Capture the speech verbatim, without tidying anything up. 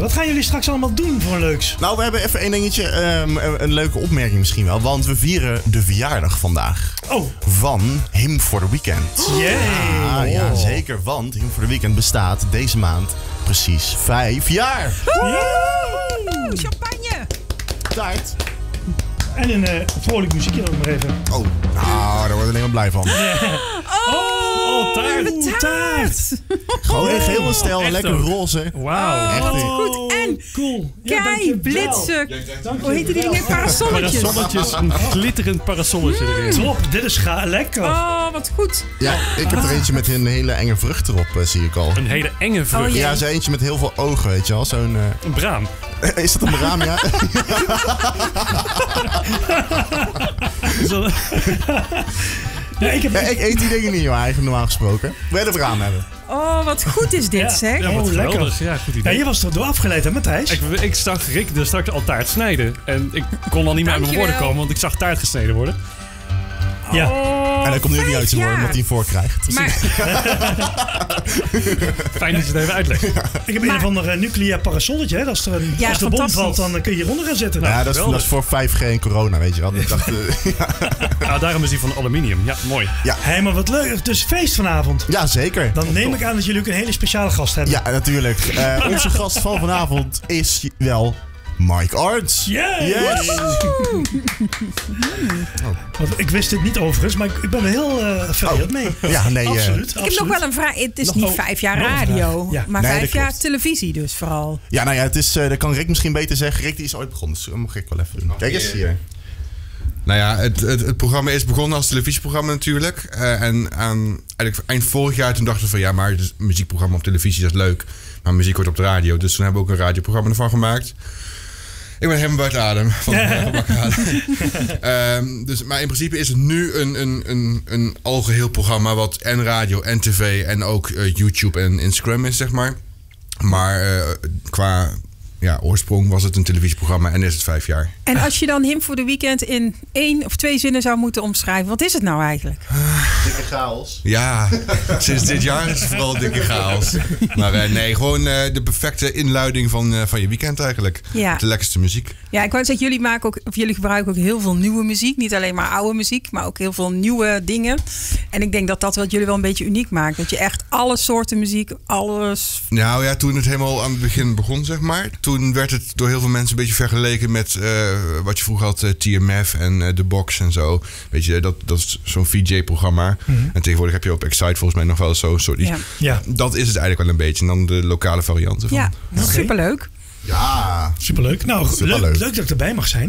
Wat gaan jullie straks allemaal doen voor leuks? Nou, we hebben even een dingetje, um, een leuke opmerking misschien wel. Want we vieren de verjaardag vandaag. Oh. Van Hymn For The Weekend. Oh. Yeah. Ja, oh. ja, zeker. Want Hymn For The Weekend bestaat deze maand precies vijf jaar. Woehoe. Woehoe. Champagne. Taart. En een uh, vrolijk muziekje ook maar even. Oh, nou, daar word ik alleen maar blij van. Yeah. Oh. Oh, taart. taart. Gewoon een gele stijl, echt lekker ook. Roze. Wauw. Echt oh, goed. En cool. Ja, kei, blitsen. Hoe heette die dingen? Parasolletjes. Parasolletjes. Een glitterend parasolletje mm. erin. Top, dit is ga lekker. Oh, wat goed. Ja, ik heb er eentje met een hele enge vrucht erop, zie ik al. Een hele enge vrucht? Oh, ja, ja, eentje met heel veel ogen, weet je wel. Zo'n... Uh... Een braam. Is dat een braam, ja? Ja, ik, heb... ja, ik eet die dingen niet, joh, eigenlijk normaal gesproken. We hebben het raam hebben. Oh, wat goed is dit, ja, zeg. Ja, wat oh, lekker. Ja, goed idee. Ja, je was er door afgeleid, hè, Matthijs? Ik, ik zag Rick dus straks al taart snijden. En ik kon al niet meer uit mijn woorden komen, want ik zag taart gesneden worden. Ja. Oh, en hij komt nu niet uit zijn woorden, omdat hij hem voorkrijgt. Maar... Fijn dat je het even uitlegt. Ja. Ik heb maar... een van de nucleair parasolletje. Hè? Als er een, ja, als de bom valt, dan kun je hieronder gaan zitten. Nou, ja, dat is, dat is voor vijf G en corona, weet je wel. Ik dacht, uh, ja. Ja, daarom is die van aluminium. Ja, mooi. Ja. Hé, hey, maar wat leuk. Dus feest vanavond. Ja, zeker. Dan neem ik aan dat jullie ook een hele speciale gast hebben. Ja, natuurlijk. Uh, onze gast van vanavond is wel... Mike Arts! Yeah. Yes! Oh. Ik wist dit niet overigens, maar ik ben er heel uh, verdeeld oh. mee. Ja, nee, absoluut. Uh, ik absoluut. heb nog wel een vraag. Het is nog, niet oh, vijf jaar radio, ja. maar nee, vijf jaar klopt. televisie dus vooral. Ja, nou ja, het is, uh, dat kan Rick misschien beter zeggen. Rick die is ooit begonnen, dus dat mag ik wel even doen. Kijk eens hier. Nou ja, het, het, het programma is begonnen als televisieprogramma natuurlijk. Uh, en aan, eigenlijk eind vorig jaar toen dachten we van ja, maar het is een muziekprogramma op televisie, dat is leuk. Maar muziek wordt op de radio, dus toen hebben we ook een radioprogramma ervan gemaakt. Ik ben helemaal buiten adem. Van um, dus, maar in principe is het nu een, een, een, een algeheel programma... wat en radio en tv en ook uh, YouTube en Instagram is, zeg maar. Maar uh, qua ja, oorsprong was het een televisieprogramma en is het vijf jaar. En als je dan Hymn For The Weekend in één of twee zinnen zou moeten omschrijven... wat is het nou eigenlijk? Dikke chaos. Ja, sinds dit jaar is het vooral dikke chaos. Maar uh, nee, gewoon uh, de perfecte inluiding van, uh, van je weekend eigenlijk. Ja. De lekkerste muziek. Ja, ik wou zeggen, jullie maken ook, of jullie gebruiken ook heel veel nieuwe muziek. Niet alleen maar oude muziek, maar ook heel veel nieuwe dingen. En ik denk dat dat wat jullie wel een beetje uniek maakt. Dat je echt alle soorten muziek, alles... Nou ja, toen het helemaal aan het begin begon, zeg maar... toen werd het door heel veel mensen een beetje vergeleken met uh, wat je vroeger had, uh, T M F en uh, The Box en zo. Weet je, dat, dat is zo'n V J-programma. Mm-hmm. En tegenwoordig heb je op Excite volgens mij nog wel zo. Sorry. Ja. Ja. Dat is het eigenlijk wel een beetje. En dan de lokale varianten van. Ja, okay. Superleuk. Ja, superleuk. Nou, superleuk. Leuk, leuk dat ik erbij mag zijn.